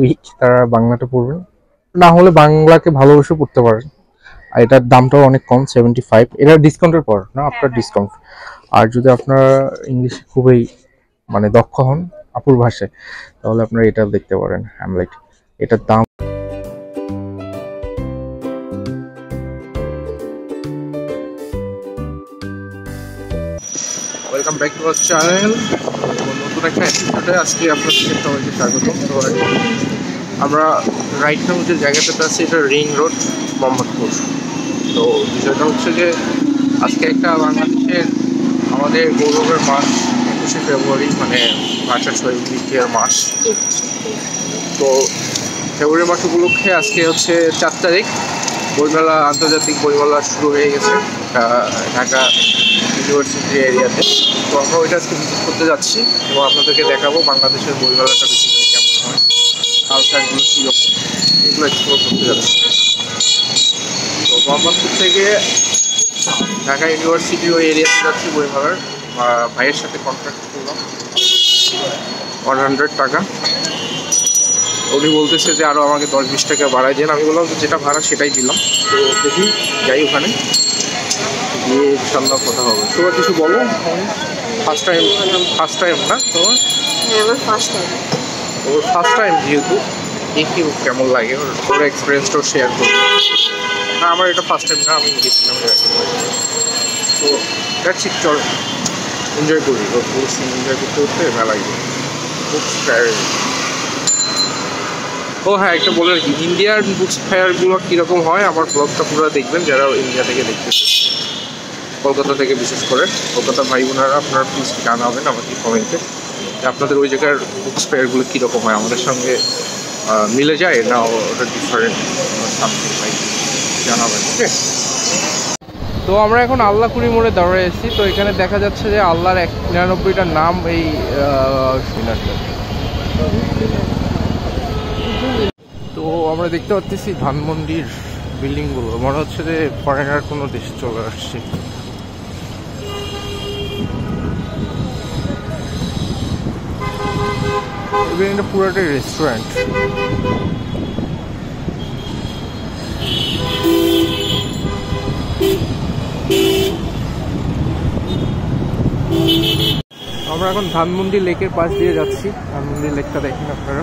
Week তারা বাংলাটা পড়বেন, না হলে বাংলাকে ভালোবেসে পড়তে পারেন। আর এটার দামটাও অনেক কম, 75। এটা ডিসকাউন্টের পর না, আপনার ডিসকাউন্ট। আর যদি আপনার ইংলিশে খুবই মানে দক্ষ হন আপুর ভাষায়, তাহলে আপনারা এটা দেখতে পারেন, হ্যামলেট। এটার দাম ব্যাক টু আওয়ার চ্যানেল। নতুন একটা এপিসোডে আজকে আপনাদের সবাইকে স্বাগত। আমরা রাইট নাও যে জায়গাটাতে আছি এটা রিং রোড, মোহাম্মদপুর। তো বিষয়টা হচ্ছে যে আজকে একটা বাংলাদেশের আমাদের গৌরবের মাস 21শে ফেব্রুয়ারি, মানে ভাষা শহীদের মাস। তো ফেব্রুয়ারি মাস উপলক্ষে আজকে হচ্ছে 4 তারিখ, বইমেলা, আন্তর্জাতিক বইমেলা শুরু হয়ে গেছে ঢাকা ইউনিভার্সিটি এরিয়াতে। তো আমরা ওইটা আজকে ভিজিট করতে যাচ্ছি এবং আপনাদেরকে দেখাবো বাংলাদেশের বইমেলাটা বেসিক্যালি কেমন হয়, কালচারগুলো কীরকম, এগুলো এক্সপ্লোর করতে যাচ্ছি। তো মোহাম্মদপুর থেকে ঢাকা ইউনিভার্সিটি ওই এরিয়াতে যাচ্ছি বইমেলার। ভাইয়ের সাথে কন্ট্রাক্ট করলাম 100 টাকা। উনি বলতেছে যে আরও আমাকে 10-20 টাকা বাড়াই দেন। আমি বললাম যেটা ভাড়া সেটাই দিলাম। তো দেখি যাই ওখানে, গিয়ে ইনশাল্লাহ কথা হবে। তোমার কিছু বলো, ফার্স্ট টাইম না তোমার? ওর ফার্স্ট টাইম যেহেতু, দেখি কেমন লাগে, ওর এক্সপিরিয়েন্সটাও শেয়ার করবো। না, আমার এটা ফার্স্ট টাইম না, আমি গেছিলাম। তো দ্যাটস ইট, চল এনজয় করি। ওর বুকস এনজয় করতে করতে ভালো লাগে। বুকস ফেয়ার, ও হ্যাঁ, একটা বলে রাখি, ইন্ডিয়ার বুকস ফেয়ারগুলো কীরকম হয় আমার ব্লগটা পুরো দেখবেন, যারা ইন্ডিয়া থেকে দেখতেছে, কলকাতা থেকে। বিশেষ করে কলকাতা ভাই বোনারা আপনারা প্লিজ জানাবেন আমাকে কমেন্টে আপনাদের ওই জায়গার বুকস ফেয়ারগুলো কীরকম হয়, আমাদের সঙ্গে মিলে যায় না ওটা ডিফারেন্ট, জানাবেন। ওকে, তো আমরা এখন আল্লাহকুড়ি মোড়ে দাঁড়িয়ে এসেছি। তো এখানে দেখা যাচ্ছে যে আল্লাহর 99টা নাম এই সিনারটা। তো আমরা দেখতে পাচ্ছি ধানমন্ডির বিল্ডিংগুলো, মনে হচ্ছে যে ফরেনার কোনো দেশে চলে আসছে। এটা পুরোটাই রেস্টুরেন্ট। আমরা এখন ধানমন্ডি লেকের পাশ দিয়ে যাচ্ছি। ধানমন্ডি লেকটা দেখেন আপনারা,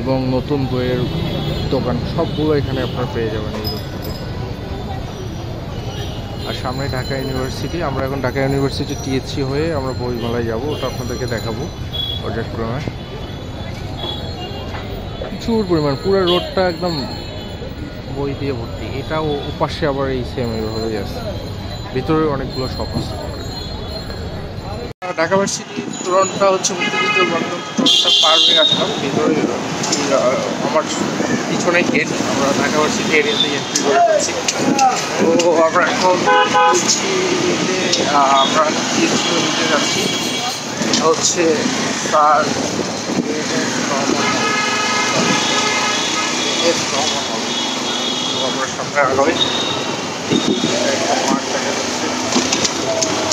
এবং নতুন বইয়ের দোকান সবগুলো এখানে আপনারা পেয়ে যাবেন। এই আর সামনে ঢাকা ইউনিভার্সিটি। আমরা এখন ঢাকা ইউনিভার্সিটি টিএসসি হয়ে আমরা বইমেলায় যাবো, ওটা আপনাদেরকে দেখাবো পর্যায়ক্রমে। প্রচুর পরিমাণ, পুরো রোডটা একদম বই দিয়ে ভর্তি। এটা ওপাশে আবার এই সেম এইভাবেই আছে, ভিতরে অনেকগুলো শপ আছে। ঢাকা ভার্সিটি তোরণটা হচ্ছে মুক্তিযুদ্ধের বন্ধন, তোরণটা পার হয়ে আসলাম। ভিতরে আমার পিছনেই গেট, আমরা ঢাকা ভার্সিটি এরিয়াতে এন্ট্রি করে ফেলছি। তো আমরা এখন আমরা নিতে যাচ্ছি, এটা হচ্ছে স্যার আমরা সামনে আগামী।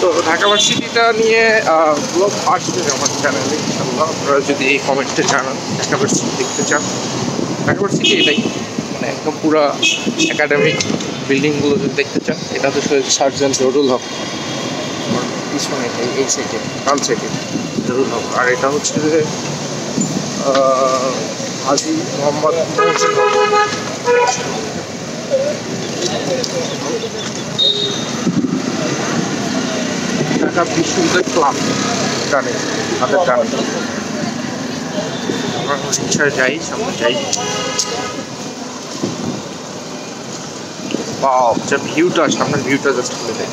তো ঢাকা ভার্সিটিটা নিয়ে ব্লগ আসবে আমার চ্যানেলে ইনশাল্লাহ। আপনারা যদি এই কমেন্টে জানান ঢাকা ভার্সিটি দেখতে চান। ঢাকা ভার্সিটি এটাই, মানে একদম পুরা একাডেমিক বিল্ডিংগুলো যদি দেখতে চান। এটা তো সার্জন জহুরুল হক, আমার পিছনে এই সাইডে ডান সাইডে জহুরুল হক। আর এটা হচ্ছে যে হাজি মোহাম্মদ মোহসিন ঢাকা বিশ্ববিদ্যালয় ক্লাব টানে হাতের টানে। আমরা ইচ্ছায় যাই, সামনে যাই। যা ভিউটা, সামনের ভিউটা জাস্ট খুলে দেয়।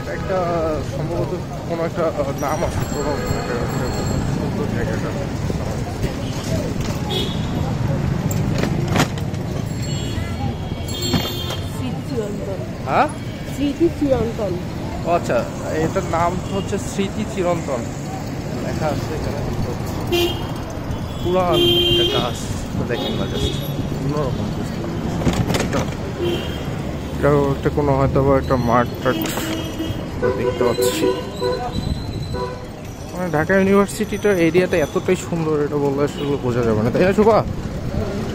এটা একটা সম্ভবত কোনো একটা নাম আছে, কোনো একটা সুন্দর জায়গাটা। হ্যাঁ স্মৃতি চিরন্তন। আচ্ছা, এটার নাম হচ্ছে স্মৃতি চিরন্তন লেখা আছে এখানে, পুরান একটা গাছ তো দেখেন না, জাস্ট অন্যরকম একটা কোনো হয়তো বা একটা মাঠ দেখতে পাচ্ছি। মানে ঢাকা ইউনিভার্সিটিটার এরিয়াটা এতটাই সুন্দর এটা বললে আসলে বোঝা যাবে না, তাই না শোভা?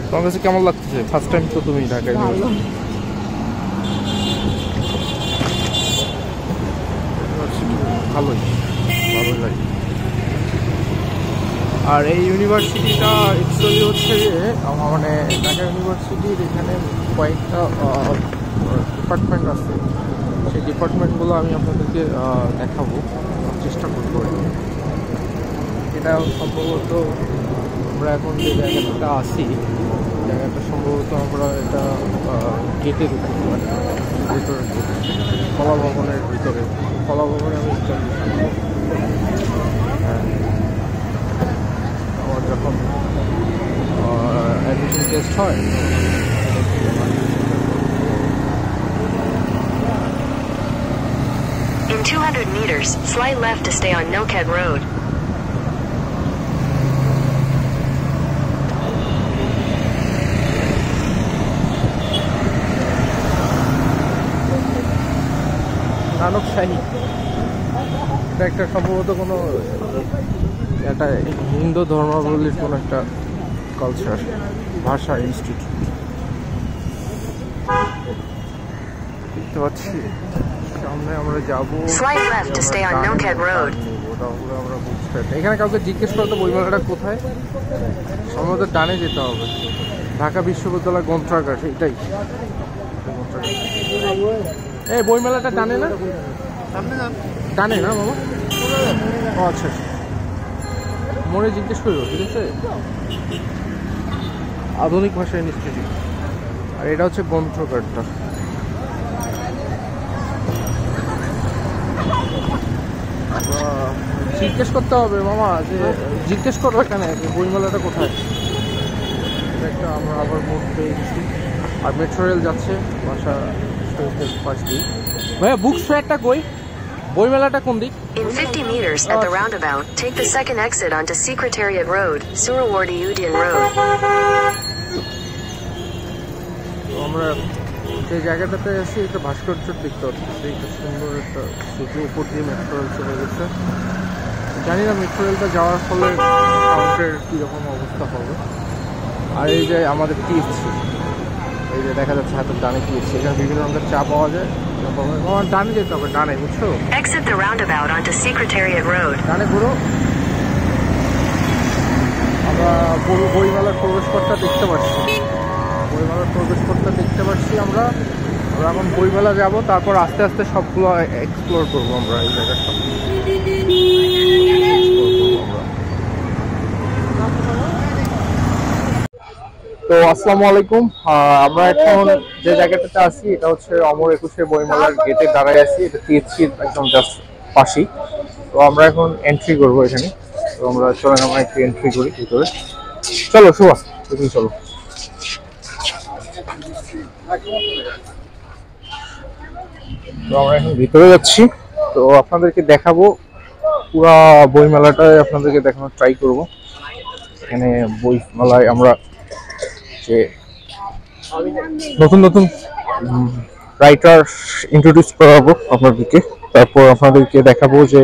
তোমার কাছে কেমন লাগছে? ফার্স্ট টাইম তো তুমি ঢাকা ইউনিভার্সিটি। ভালোই ভালো লাগে। আর এই ইউনিভার্সিটিটা অ্যাকচুয়ালি হচ্ছে আমার মানে ঢাকা ইউনিভার্সিটির এখানে কয়েকটা ডিপার্টমেন্ট আছে, সেই ডিপার্টমেন্টগুলো আমি আপনাদেরকে দেখাবো, চেষ্টা করবো। এটা সম্ভবত আমরা এখন যে জায়গাটা আসি, জায়গাটা সম্ভবত আমরা এটা গেটে ঢুকতে পারি, ভিতরে কলা ভবনের ভিতরে, কলা ভবনে আমি আমার যখন অ্যাডমিশন টেস্ট হয় In 200 meters, slide left to stay on Noked Road. Nanak Shahi. Director সম্ভবত কোনো এটা হিন্দু ধর্মাবলীর কোনো একটা কালচার ভাষা ইনস্টিটিউট দেখতে পাচ্ছি। সামনে আমরা যাবো, আমরা বুঝতে এখানে কাউকে জিজ্ঞেস করতে বইমেলাটা কোথায়, সম্ভবত ডানে যেতে হবে, ঢাকা বিশ্ববিদ্যালয় গ্রন্থাগার, এটাই এই বইমেলাটা ডানে না? ডানে না বাবা? ও আচ্ছা আচ্ছা, মনে জিজ্ঞেস করবো, ঠিক আছে। আধুনিক ভাষা ইনস্টিটিউট, আর এটা হচ্ছে গ্রন্থাগারটা। জিজ্ঞেস করতে হবে মামা, যে জিজ্ঞেস করবো এখানে বইমেলাটা কোথায়। একটা আমরা আবার মোট পেয়ে গেছি, আর মেট্রো রেল যাচ্ছে বাসা ফার্স্ট দিক। ভাইয়া বুক স্ট্যান্ডটা কই? বইমেলাটা কোন দিক? In 50 meters at the roundabout, take the second exit onto Secretariat Road, Suruwardi Udin Road. আমরা যে জায়গাটাতে এসেছি একটা ভাস্কর্য দেখতে পাচ্ছি, একটা সুন্দর একটা সেতু, উপর দিয়ে মেট্রো রেল চলে গেছে। জানি না মেট্রো রেলটা যাওয়ার ফলে কাউন্টের কীরকম অবস্থা হবে। আর এই যে আমাদের টিপছি, এই যে দেখা যাচ্ছে হাতের ডানে টিপছি, এখানে বিভিন্ন রকমের চা পাওয়া যায়। ডানে যেতে হবে, ডানে, বুঝছো? ডানে ঘুরো, আমরা বইমেলার প্রবেশপথটা দেখতে পাচ্ছি, বইমেলার প্রবেশপথটা দেখতে পাচ্ছি। আমরা আমরা এখন বইমেলা যাবো, তারপর আস্তে আস্তে সবগুলো এক্সপ্লোর করবো আমরা এই জায়গাটা। তো আসসালামু আলাইকুম, আমরা এখন যে জায়গাটাতে আছি এটা হচ্ছে অমর 21 বইমেলার গেটে দাঁড়ায় আছি, এটা টিএসসি একদম জাস্ট পাশেই। তো আমরা এখন এন্ট্রি করবো এখানে, তো আমরা চলেন আমরা একটু এন্ট্রি করি ভিতরে। চলো সুভাষ, তুমি চলো। তো আমরা এখন ভিতরে যাচ্ছি, তো আপনাদেরকে দেখাবো পুরা বইমেলাটাই, আপনাদেরকে দেখানোর ট্রাই করব। এখানে বইমেলায় আমরা যে নতুন নতুন রাইটার ইন্ট্রোডিউস করাবো আপনাদেরকে, তারপর আপনাদেরকে দেখাবো যে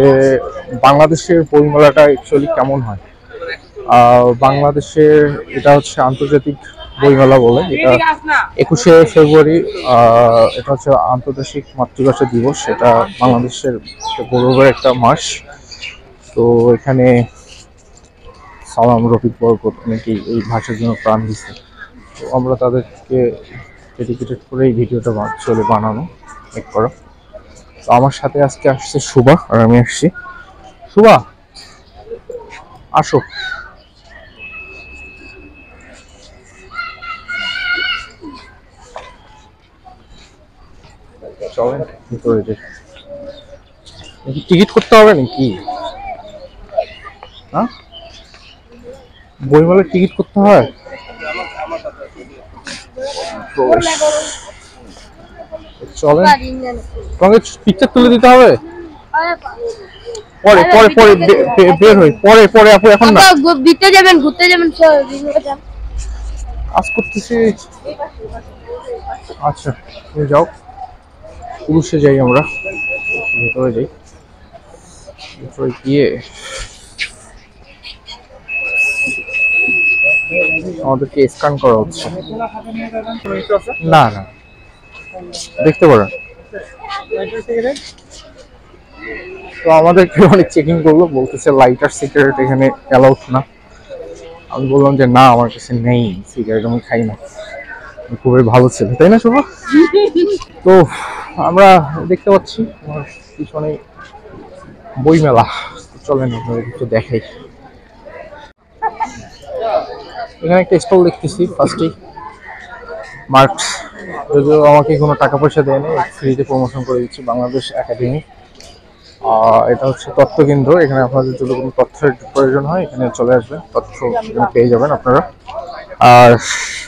বাংলাদেশের বইমেলাটা অ্যাকচুয়ালি কেমন হয়। বাংলাদেশের এটা হচ্ছে আন্তর্জাতিক বইমেলা বলে, এটা 21শে ফেব্রুয়ারি, এটা হচ্ছে আন্তর্জাতিক মাতৃভাষা দিবস, এটা বাংলাদেশের গৌরবের একটা মাস। তো এখানে সালাম রফিক বরকত অনেকেই এই ভাষার জন্য প্রাণ দিচ্ছে, তো আমরা তাদেরকে ডেডিকেটেড করে এই ভিডিওটা চলে বানানো মেক করা। তো আমার সাথে আজকে আসছে শুভা, আর আমি আসছি। শুভা আসো, চলেন ভিতরে। টিকিট করতে হবে নাকি? হ্যাঁ, বইমেলার টিকিট করতে হয়। তো চলেন তোমাকে পিকচার তুলে দিতে হবে পরে পরে পরে বের হই পরে পরে আপু এখন না দিতে যাবেন ঘুরতে যাবেন আজ করতেছি আচ্ছা তুমি যাও পুরুষে যাই আমরা ভিতরে যাই ভিতরে গিয়ে আমাদেরকে স্ক্যান করা হচ্ছে না না দেখতে পারেন তো আমাদেরকে অনেক চেকিং করলো বলতেছে লাইটার সিগারেট এখানে অ্যালাউড না আমি বললাম যে না আমার কাছে নেই সিগারেট আমি খাই না খুবই ভালো ছিল তাই না শোভা তো আমরা দেখতে পাচ্ছি আমার পিছনে বইমেলা চলেন আপনাদের একটু দেখাই এখানে একটা স্টল দেখতেছি ফার্স্টেই মার্কস যদিও আমাকে কোনো টাকা পয়সা দেয়নি ফ্রিতে প্রমোশন করে দিচ্ছি বাংলাদেশ একাডেমি এটা হচ্ছে তথ্যকেন্দ্র এখানে আপনাদের যদি কোনো তথ্যের প্রয়োজন হয় এখানে চলে আসবেন তথ্য এখানে পেয়ে যাবেন আপনারা আর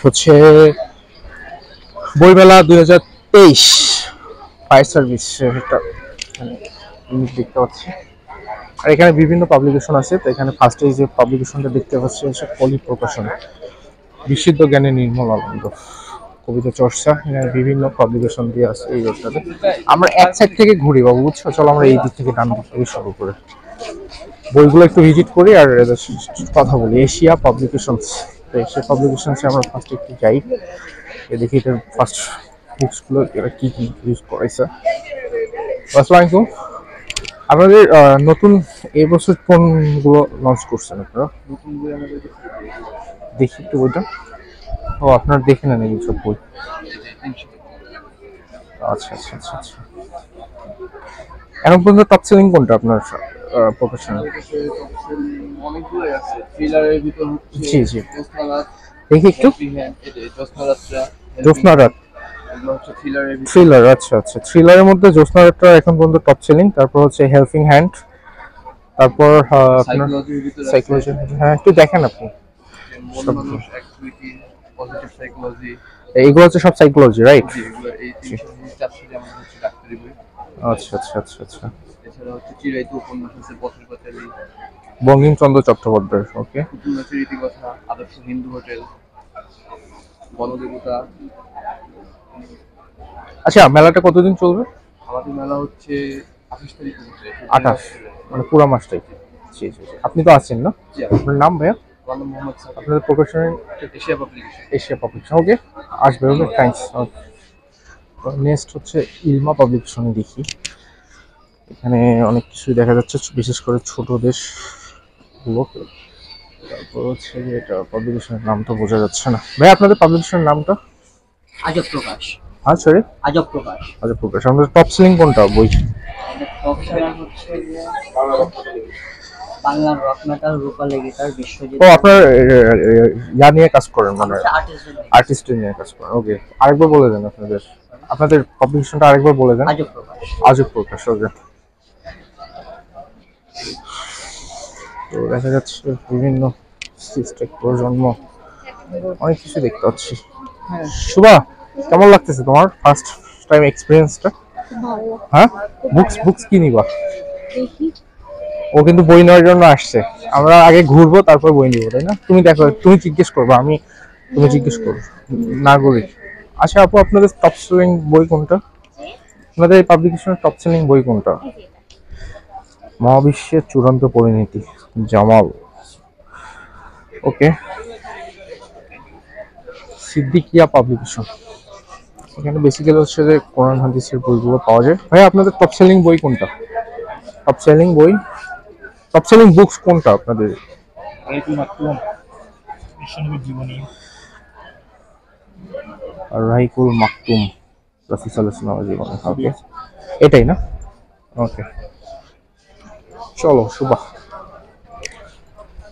হচ্ছে বইমেলা 2023 ফায়ার সার্ভিস একটা দেখতে পাচ্ছি আর এখানে বিভিন্ন পাবলিকেশন আছে তো এখানে ফার্স্টে যে পাবলিকেশনটা দেখতে পাচ্ছি হচ্ছে পলি প্রকাশন বিশুদ্ধ জ্ঞানে নির্মল আনন্দ কবিতা চর্চা এখানে বিভিন্ন পাবলিকেশন দিয়ে আছে এই রোডটাতে আমরা এক সাইড থেকে ঘুরি বাবু বুঝছো চলো আমরা এই দিক থেকে ডান দিকে শুরু করে বইগুলো একটু ভিজিট করি আর কথা বলি এশিয়া পাবলিকেশনস তো এশিয়া পাবলিকেশনসে আমরা ফার্স্টে একটু যাই দেখি এটার ফার্স্ট বুকসগুলো এরা কী কী ইউজ করাইছে আসসালামু আলাইকুম আপনাদের নতুন এবছর কোনগুলো লঞ্চ করছেন আপনারা দেখি একটু বইটা ও আপনারা দেখে নেন এইসব বই আচ্ছা আচ্ছা আচ্ছা আচ্ছা এখন পর্যন্ত টপ সেলিং কোনটা আপনার প্রফেশনাল জি জি দেখি একটু জ্যোৎস্নারাত থ্রিলার আচ্ছা আচ্ছা থ্রিলারের মধ্যে জ্যোৎস্নারাতটা এখন পর্যন্ত টপ সেলিং তারপর হচ্ছে হেল্পিং হ্যান্ড তারপর আপনার সাইকোলজি হ্যাঁ একটু দেখেন আপনি পজিটিভ সাইকোলজি এইগুলো হচ্ছে সব সাইকোলজি রাইট জি এগুলো এই জিনিসটা আছে যে আমাদের হচ্ছে ডাক্তারি বই আচ্ছা আচ্ছা আচ্ছা আচ্ছা এছাড়া হচ্ছে চিরায়ত উপন্যাস আছে পথের পাঁচালী বঙ্কিমচন্দ্র চট্টোপাধ্যায় ওকে উপন্যাসের ইতিকথা আদর্শ হিন্দু হোটেল বনদেবতা আচ্ছা মেলাটা কতদিন চলবে আমাদের মেলা হচ্ছে 28 তারিখ থেকে 28 মানে পুরো মাসটাই জি জি আপনি তো আছেন না জি আপনার নাম ভাইয়া আপনাদের প্রকাশনের Asia publication Asia publication okay আসবে ওকে থ্যাঙ্কস নেক্সট হচ্ছে ইলমা পাবলিকেশন দেখি এখানে অনেক কিছু দেখা যাচ্ছে বিশেষ করে ছোট দেশগুলো তারপর হচ্ছে যে এটা পাবলিকেশনের নামটা বোঝা যাচ্ছে না ভাই আপনাদের পাবলিকেশনের নামটা আজব প্রকাশ হ্যাঁ সরি আজব প্রকাশ আজব প্রকাশ আমাদের টপ সেলিং কোনটা বই টপ সেলিং হচ্ছে বাংলা রত্নকার রূপালী গিটার বিশ্বজিৎ ও আপনার ইয়া নিয়ে কাজ করেন মানে আর্টিস্ট নিয়ে কাজ করেন ওকে আরেকবার বলে দেন আপনাদের আপনাদের পাবলিকেশনটা আরেকবার বলে দেন আজব প্রকাশ আজব প্রকাশ ওকে তো দেখা যাচ্ছে বিভিন্ন সৃষ্টি প্রজন্ম অনেক কিছু দেখতে পাচ্ছি হ্যাঁ শুভা কেমন লাগতেছে তোমার ফার্স্ট টাইম এক্সপেরিয়েন্সটা ভালো হ্যাঁ বুকস কি নিবা দেখি ও কিন্তু বই নেওয়ার জন্য আসছে আমরা আগে ঘুরবো তারপর বই নিব তাই না তুমি দেখো তুমি জিজ্ঞেস করবো তুমি জিজ্ঞেস করবো নাগরিক আচ্ছা আপু আপনাদের টপ সেলিং বই কোনটা আপনাদের এই পাবলিকেশনের টপ সেলিং বই কোনটা মহাবিশ্বের চূড়ান্ত পরিণতি জামাল ওকে সিদ্দিকিয়া পাবলিকেশন এখানে বেসিক্যালি হচ্ছে যে কোরআন হাদিসের বইগুলো পাওয়া যায় ভাই আপনাদের টপ সেলিং বই কোনটা টপ সেলিং বই টপ সেলিং বুকস কোনটা আপনাদের রাইকুল মাকতুম রাসূল সাল্লাল্লাহু আলাইহি ওয়া সাল্লাম এটাই না ওকে চলো শুভা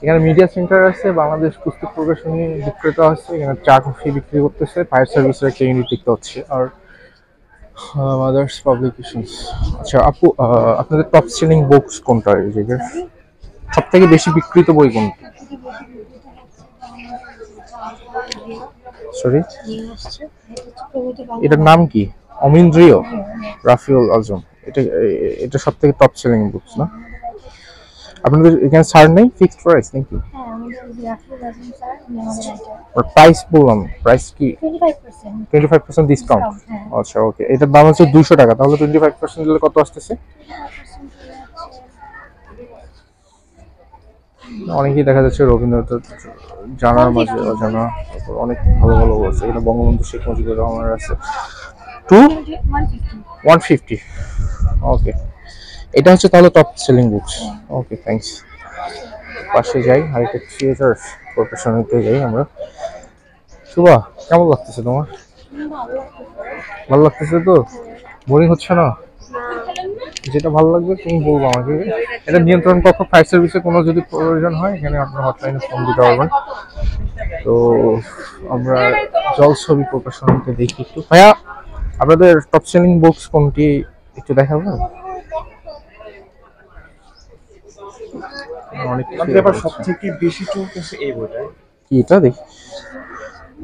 এখানে মিডিয়া সেন্টার আছে বাংলাদেশ পুস্তক প্রকাশনী বিক্রেতা আছে এখানে চা কফি বিক্রি করতেছে ফায়ার সার্ভিসের একটা ইউনিট দেখতে হচ্ছে আর আদার্স পাবলিকেশনস আচ্ছা আপু আপনাদের টপ সেলিং বুকস কোনটা এই যে সব থেকে বেশি বিক্রিত বই কোনটা সরি এটার নাম কি অমিন্দ্রিয় রাফিউল আজম, এটা এটা সবথেকে টপ সেলিং বুকস না? আপনাদের এখানে ছাড় নেই, ফিক্সড প্রাইস নাকি? হ্যাঁ, আমাদের রাফিউল আজম স্যার আমাদের প্রাইস বললাম, প্রাইস কি 25% ডিসকাউন্ট। আচ্ছা ওকে, এটার দাম হচ্ছে 200 টাকা, তাহলে 25% দিলে কত আসছে? অনেকেই দেখা যাচ্ছে রবীন্দ্রনাথ জানার মাঝে অজানা অনেক ভালো ভালো বলছে। এটা বঙ্গবন্ধু শেখ মুজিবুর রহমানের আছে 150। ওকে, এটা হচ্ছে তাহলে top selling books. Okay thanks. পাশে যাই, হাইটেক থিয়েটার প্রফেশনালতে যাই আমরা। শুভা, কেমন লাগতেছে তোমার? ভালো লাগতেছে তো? বোরিং হচ্ছে না? যেটা ভালো লাগবে তুমি বলবো আমাকে। এটা নিয়ন্ত্রণ কক্ষ, ফায়ার সার্ভিসে কোনো যদি প্রয়োজন হয় এখানে আপনার হটলাইনে ফোন দিতে পারবেন। তো আমরা জল ছবি প্রকাশনীতে দেখি একটু। ভাইয়া, আপনাদের টপ সেলিং বুকস কোনটি একটু দেখাবো? সবথেকে বেশি চলতেছে এই বইটা, কি এটা দেখি,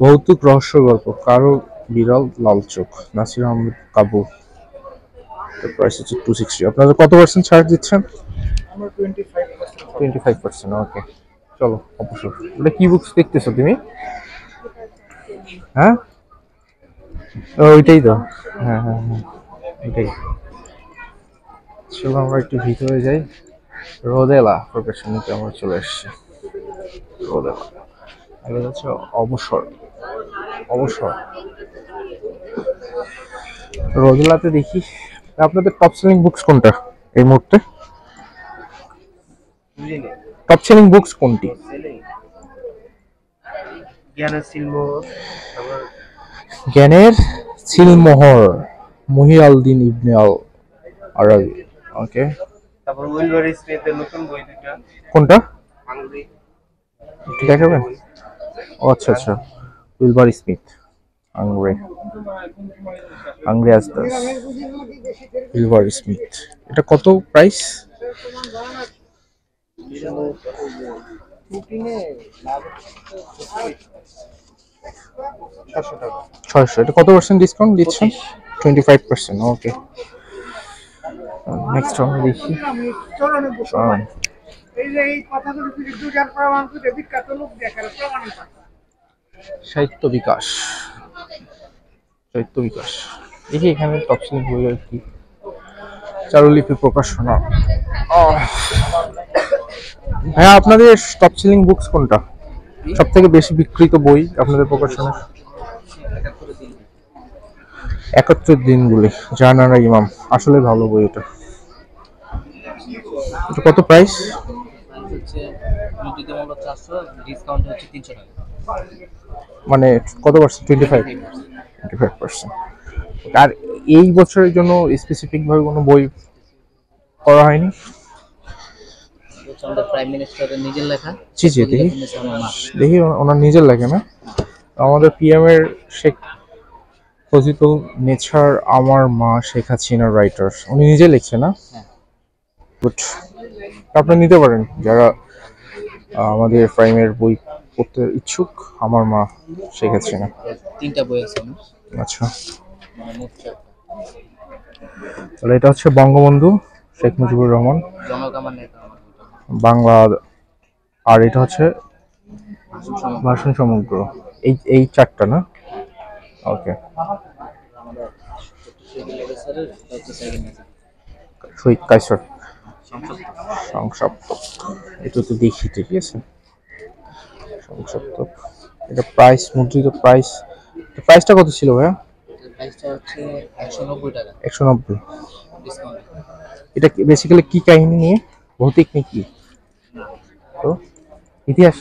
ভৌতিক রহস্য গল্প, কারো বিরল লাল চোখ, নাসির আহমেদ কাবু। প্রাইস হচ্ছে 260। আপনারা কত % ছাড় দিচ্ছেন? আমরা 25%। ওকে চলো, অবশ্যই। এটা কি বুকস দেখতেছো তুমি? হ্যাঁ ওইটাই তো, হ্যাঁ হ্যাঁ ওইটাই। চলো আমরা একটু ভিতরে যাই। রোদেলা প্রকাশনীতে আমরা চলে এসেছি। রোদেলা আগে হচ্ছে অবসর, অবসর রোদেলাতে দেখি। আপনাদের টপ সেলিং বুকস কোনটা এই মুহূর্তে? টপ সেলিং বুকস কোনটি? জ্ঞানের সিলমোহর, মুহিউদ্দিন ইবনে আল আরাবি। ওকে, তারপর উইলবারি স্মিথের নতুন বই দুটো, কোনটা দেখাবেন? ও আচ্ছা আচ্ছা, উইলবারি স্মিথ এটা কত প্রাইস? এটা কত % ডিসকাউন্ট দিচ্ছেন? 25%। ওকে নেক্সট আমরা দেখি। সাহিত্য বিকাশ, সাহিত্য বিকাশ দেখি এখানে টপ সেলিং বই আর কি। চারুলিপি প্রকাশনা। হ্যাঁ, আপনাদের টপ সেলিং বুকস কোনটা? সব থেকে বেশি বিক্রিত বই আপনাদের প্রকাশনা? 71 দিনগুলি, জাহানারা ইমাম। আসলে ভালো বই এটা। এটা কত প্রাইস? মানে কত % 25%। আর এই বছরের জন্য স্পেসিফিক ভাবে কোনো বই করা হয়নি? দেখি ওনার নিজের লেখা না, আমাদের PM এর শেখ ফজিতুল নেছার, আমার মা শেখ হাসিনা রাইটার, উনি নিজে লিখছে না? আপনারা নিতে পারেন যারা আমাদের প্রাইমের বই পড়তে ইচ্ছুক। আমার মা শেখ হাসিনা, তিনটা বই আছে। আচ্ছা, তাহলে এটা হচ্ছে বঙ্গবন্ধু শেখ মুজিবুর রহমান, বাংলা। আর এটা হচ্ছে ভাষণ সমগ্র, এই চারটা না? ওকে, শহীদ কায়সার সংসপ্তক, এটা তো দেখি। ঠিক আছে, সংসপ্তক। এটা প্রাইস, মুদ্রিত প্রাইস, প্রাইসটা কত ছিল ভাইয়া? প্রাইসটা হচ্ছে 190 টাকা। 190 ডিসকাউন্ট। এটা বেসিক্যালি কি কাহিনী নিয়ে? ভৌতিক নাকি? তো ইতিহাস।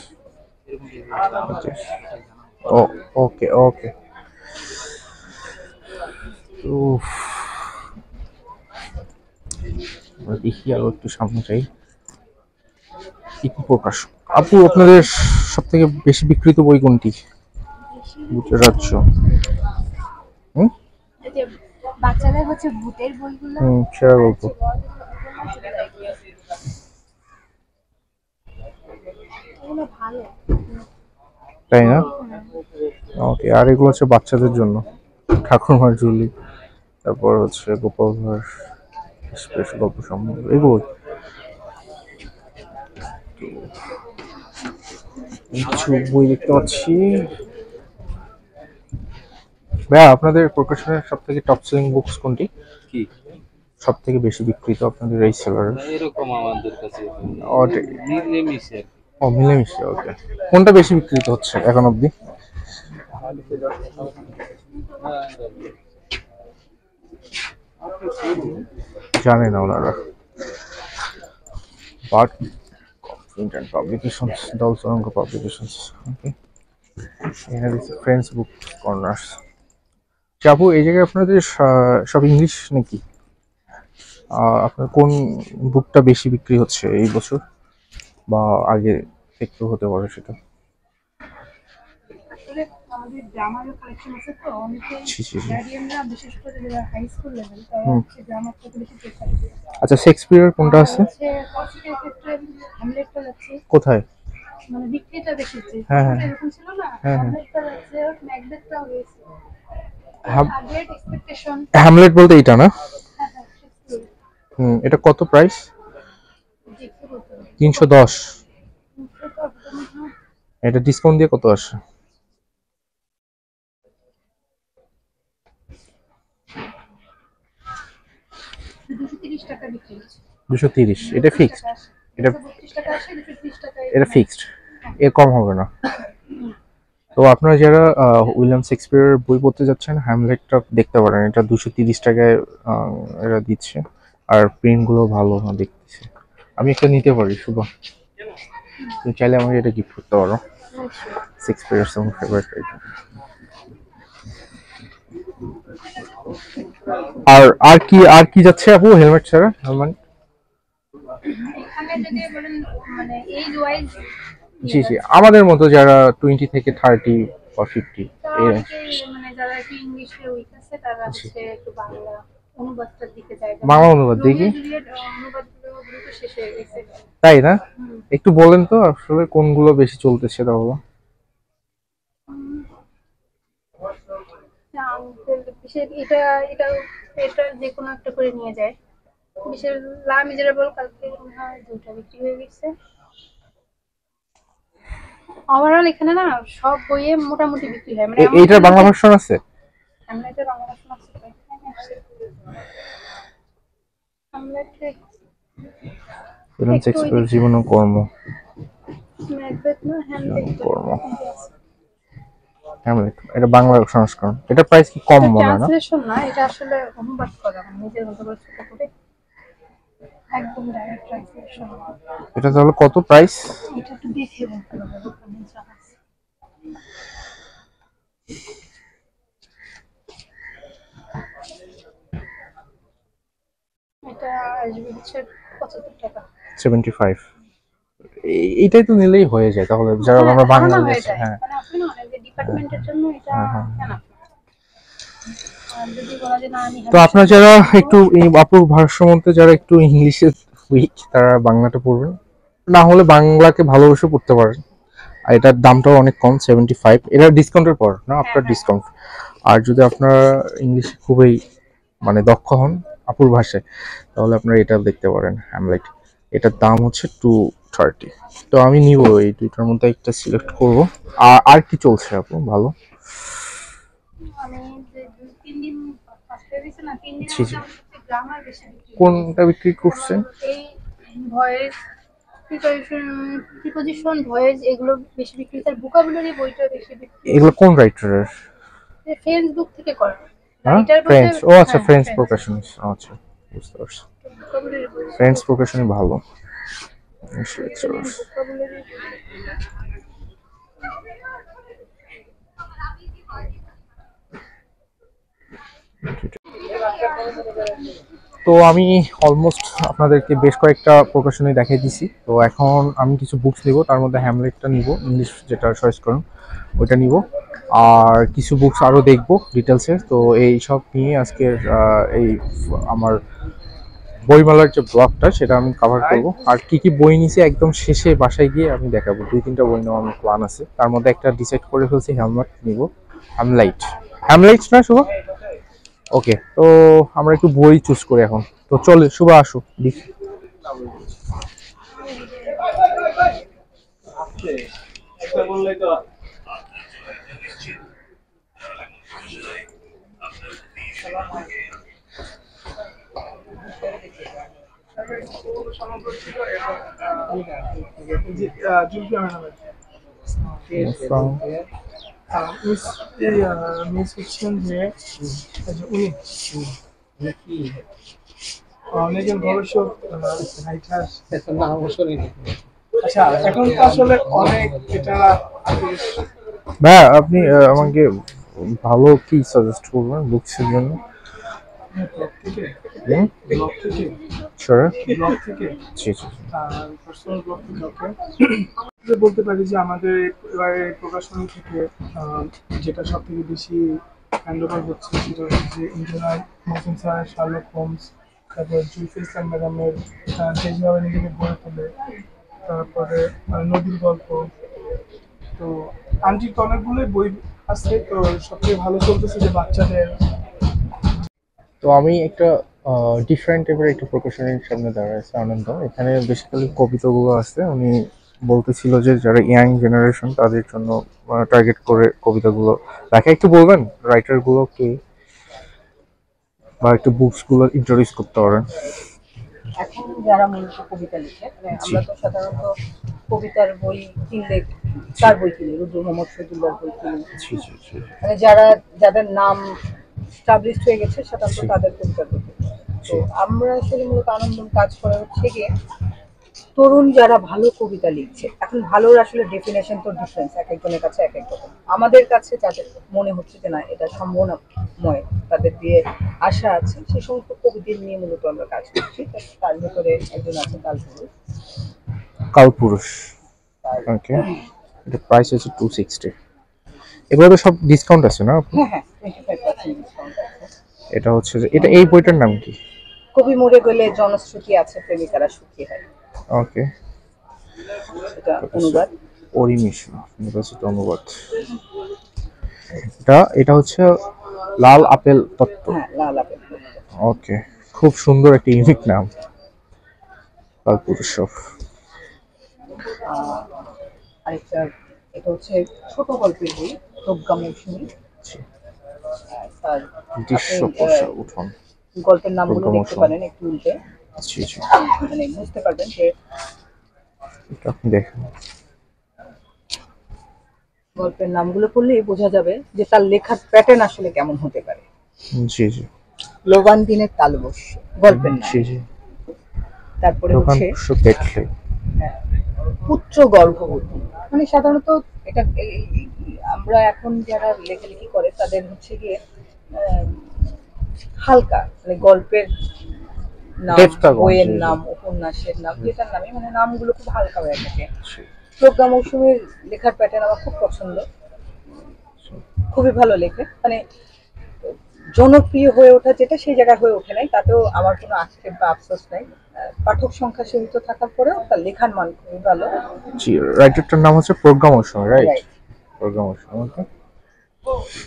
ও ওকে ওকে। উফ, দেখি আরো একটু সামনে যাই। প্রকাশ আপু, আপনাদের সব থেকে বেশি বিক্রিত বই কোনটি? রাজ্য বাচ্চাদের হচ্ছে ভূতের বইগুলো, সেরা গল্প। তাই না? ওকে, আর এগুলো হচ্ছে বাচ্চাদের জন্য ঠাকুরমার ঝুলি, তারপর হচ্ছে গোপাল ভাঁড় স্পেশাল গল্প সম্বন্ধে এগুলো কিছু বই দেখতে পাচ্ছি। ভাইয়া আপনাদের প্রকাশনের সব থেকে টপ সেলিং বুকস কোনটি, কি সব থেকে বেশি বিক্রিত আপনাদের এই সেলার? এরকম আমাদের কাছে মিলেমিশে। ওকে, কোনটা বেশি বিক্রিত হচ্ছে এখন অবধি? জানেন না ওনারা, বাট ইন্টারনেট পাবলিকেশনস দলসরঙ্গ পাবলিকেশনস। ওকে, এখানে দিচ্ছে ফ্রেন্ডস বুক কর্নার্স। চাপু এই জায়গায় আপনাদের সব ইংলিশ নাকি? আপনার কোন বুকটা বেশি বিক্রি হচ্ছে এই বছর বা আগে একটু হতে পারে সেটা? আচ্ছা, শেক্সপিয়ার কোনটা আছে? কোথায় মানে বিক্রিটা বেশি হচ্ছে? হ্যাঁ হ্যাঁ, এরকম ছিল না, হ্যামলেটটা আছে, ম্যাকবেথটা হয়েছে। গ্রেট এক্সপেকটেশন হ্যামলেট বলতে এটা না? এটা কত প্রাইস? 310। এটা ডিসকাউন্ট দিয়ে কত আসে? এটা ফিক্সড, এটা ফিক্সড, এর কম হবে না। তো আপনারা যারা উইলিয়াম শেক্সপিয়ারের বই পড়তে যাচ্ছেন হ্যামলেটটা দেখতে পারেন, এটা 230 টাকায় এরা দিচ্ছে। আর পেনগুলো ভালো না দেখতেছি, আমি একটা নিতে পারি? শুভ তুমি চাইলে আমাকে এটা গিফট করতে পারো। শেক্সপিয়ারের আমার ফেভারিট রাইটার। আর আর কি যাচ্ছে আপু হেলমেট ছাড়া? হেলমেট এখানে যদি বলেন মানে এই ওয়াইজ, জি জি, আমাদের মতো যারা 20 থেকে 30 বা 50 এই মানে যারা কি ইংলিশে উইক আছে তারা হচ্ছে একটু বাংলা অনুবাদটার দিকে যায়। বাংলা অনুবাদ দেখি, অনুবাদগুলো দ্রুত শেষ হয়ে গেছে তাই না? একটু বলেন তো আসলে কোনগুলো বেশি চলতেছে তাহলে? এটা যে কোনো একটা করে নিয়ে যায়। বিশেষ লা মিজারেবল কালকে দুটো বিক্রি হয়ে গেছে। ওভারঅল এখানে না সব বইয়ে মোটামুটি বিক্রি হয়। মানে এইটার বাংলা ভার্সন আছে? আমরা এটা বাংলা ভার্সন আছে, আমরা এটা এক্সপেরিয়েন্স জীবন ও কর্ম ম্যাকবেথ না হ্যামলেট কর্ম হ্যামলেট, এটা বাংলা সংস্করণ। এটা প্রাইস কি কম মনে হয় না? ট্রান্সলেশন না, এটা আসলে অনুবাদ করা, মানে নিজের মতো করে ছোট করে একদম ডাইরেক্ট ট্রান্সলেশন। এটা তাহলে কত প্রাইস? এটা একটু দেখে বলতে হবে কেমন আছে। এটা আসবে হচ্ছে 75 টাকা। 75 এইটাই তো নিলেই হয়ে যায় তাহলে যারা আমরা বাংলা নিয়েছি। হ্যাঁ তো আপনারা যারা একটু আপুর ভারসাম্যতে যারা একটু ইংলিশে উইক তারা বাংলাটা পড়বেন, না হলে বাংলাকে ভালোবেসে পড়তে পারেন। আর এটার দামটাও অনেক কম, 75। এটা ডিসকাউন্টের পর না আপনার ডিসকাউন্ট। আর যদি আপনারা ইংলিশে খুবই মানে দক্ষ হন আপুর ভাষায় তাহলে আপনারা এটা দেখতে পারেন হ্যামলেট। এটার দাম হচ্ছে 230। তো আমি নিব এই দুইটার মধ্যে একটা সিলেক্ট করব। আর কি চলছে আপু ভালো? আমি দুই তিন দিন ফার্স্টে দিছে না, তিন দিন হচ্ছে গ্রামার বেশি বিক্রি। কোনটা বিক্রি করছেন? এই ভয়েস প্রিপজিশন ভয়েস এগুলো বেশি বিক্রি। তার ভোকাবুলারি বইটা বেশি বিক্রি। এগুলো কোন রাইটারের? এই ফেসবুক থেকে করা রাইটার ফ্রেন্ডস। ও আচ্ছা, ফ্রেন্ডস প্রকাশনস। আচ্ছা বুঝতে পারছি, ফ্রেন্ডস প্রকাশনই ভালো। তো আমি অলমোস্ট আপনাদেরকে বেশ কয়েকটা প্রকাশনী দেখিয়ে দিছি। তো এখন আমি কিছু বুকস নিব, তার মধ্যে হ্যামলেটটা নিব, ইংলিশ যেটা চয়েস করুন ওইটা নিব। আর কিছু বুকস আরও দেখব ডিটেলসে। তো এই সব নিয়ে আজকের এই আমার বইমেলার যে ব্লগটা সেটা আমি কভার করব। আর কি বই নিয়েছি একদম শেষে বাসায় গিয়ে আমি দেখাবো। 2-3টা বই নেওয়া আমার প্ল্যান আছে, তার মধ্যে একটা ডিসাইড করে ফেলছি, হ্যামলেট নিব। হ্যামলেট না শুভ? ও ওকে তো আমরা একটু বই চুজ করি এখন তো চলে শুভা আসো দেখি আচ্ছা একটা বললেই তো আপনি আমাকে ভালো কি সাজেস্ট করবেন বুকসের জন্য বলতে পারি যে আমাদের এবারে প্রকাশনী থেকে যেটা সব থেকে বেশি হ্যান্ডওভার হচ্ছে সেটা হচ্ছে engineer Mohsin sir Sherlock Holmes তারপর জুলফি ইসলাম ম্যাডামের যেভাবে নিজেকে গড়ে তোলে তারপরে নদীর গল্প তো আন্টির তো অনেকগুলোই বই আছে তো সবথেকে ভালো চলতেছে যে বাচ্চাদের তো আমি একটা ডিফারেন্ট টাইপের একটা প্রকাশনীর সামনে দাঁড়াইছে আনন্দ এখানে বেসিক্যালি কবিতাগুলো আছে উনি বলতেছিল যে যারা ইয়াং জেনারেশন তাদের জন্য টার্গেট করে কবিতাগুলো লেখা একটু বলবেন রাইটারগুলো কে বা একটু বুকসগুলো ইন্ট্রোডিউস করতে পারেন এখন যারা মূলত কবিতা লিখে আমরা তো সাধারণত কবিতার বই কিনলে তার বই কিনি রুদ্র মোহাম্মদ শহীদুল্লাহ বই কিনি মানে যারা যাদের নাম এস্টাবলিশড হয়ে গেছে সাধারণত তাদের কবিতার বই তো আমরা আসলে মূলত আনন্দ কাজ করা হচ্ছে গিয়ে তরুণ যারা ভালো কবিতা লিখছে এখন ভালোর আসলে ডেফিনেশন তো ডিফারেন্স এক একজনের কাছে এক এক রকম আমাদের কাছে যাদের মনে হচ্ছে যে না এটা সম্ভাবনাময় তাদের দিয়ে আশা আছে সেই সমস্ত কবিদের নিয়ে মূলত আমরা কাজ করছি তার ভিতরে একজন আছে কালপুরুষ ওকে এটা প্রাইস আছে 260 এগুলো তো সব ডিসকাউন্ট আছে না হ্যাঁ হ্যাঁ 25% ডিসকাউন্ট আছে এটা হচ্ছে যে এটা এই বইটার নাম কি কবি মরে গেলে জনশ্রুতি আছে প্রেমিকারা সুখী হয় ওকে এটা অনুবাদ ওরি মিশ্রা ইউনিভার্সিটি অনুবাদ এটা এটা হচ্ছে লাল আপেল তত্ত্ব হ্যাঁ লাল আপেল ওকে খুব সুন্দর একটা ইউনিক নাম কালপুরুষ আরেকটা এটা হচ্ছে ছোট গল্পের বই প্রজ্ঞামৌসুমী তার দৃশ্যপশা উঠন গল্পের নামগুলো দেখতে পারেন একটু উল্টে জি জি মানে বুঝতে পারবেন যে এটা আপনি দেখেন গল্পের নামগুলো পড়লেই বোঝা যাবে যে তার লেখার প্যাটার্ন আসলে কেমন হতে পারে জি জি লোবান দিনের তালবস্য গল্পের নাম জি জি তারপরে হচ্ছে পুত্র গর্ভবতী মানে সাধারণত এটা আমরা এখন যারা লেখালেখি করে তাদের হচ্ছে গিয়ে হালকা মানে গল্পের নাম বইয়ের নাম উপন্যাসের নাম যেটার নামে মানে নামগুলো খুব হালকা হয়ে থাকে প্রজ্ঞা মৌসুমীর লেখার প্যাটার্ন আমার খুব পছন্দ খুবই ভালো লেখে মানে জনপ্রিয় হয়ে ওঠা যেটা সেই জায়গায় হয়ে ওঠে নাই তাতেও আমার কোনো আক্ষেপ বা আফসোস নাই পাঠক সংখ্যা সীমিত থাকার পরেও তার লেখার মান খুবই ভালো জি রাইটারটার নাম হচ্ছে প্রজ্ঞা মৌসুমী রাইট প্রজ্ঞা মৌসুমী ওকে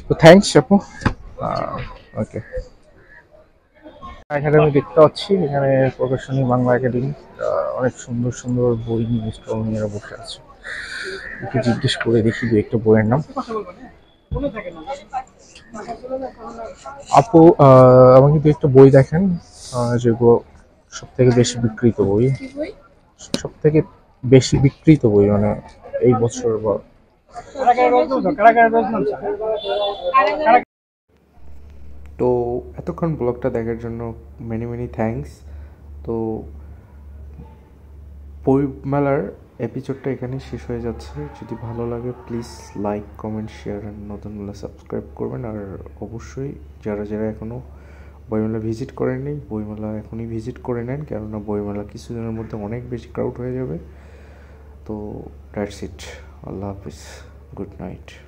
তো থ্যাঙ্কস আপু ওকে একাডেমি দেখতে পাচ্ছি এখানে প্রকাশনী বাংলা একাডেমি অনেক সুন্দর সুন্দর বই নিয়ে স্টলরা বসে আছে একটু জিজ্ঞেস করে দেখি দু একটা বইয়ের নাম আপু আমাকে দু একটা বই দেখেন যেগুলো সব থেকে বেশি বিক্রিত বই সব থেকে বেশি বিক্রিত বই মানে এই বছর বা তো এতক্ষণ ব্লগটা দেখার জন্য মেনি মেনি থ্যাঙ্কস তো বইমেলার এপিসোডটা এখানে শেষ হয়ে যাচ্ছে যদি ভালো লাগে please like comment share and নতুন বলে সাবস্ক্রাইব করবেন আর অবশ্যই যারা যারা এখনও বইমেলা ভিজিট করেননি বইমেলা এখনই ভিজিট করে নেন কেননা বইমেলা কিছুদিনের মধ্যে অনেক বেশি ক্রাউড হয়ে যাবে তো দ্যাটস ইট আল্লাহ হাফিজ গুড নাইট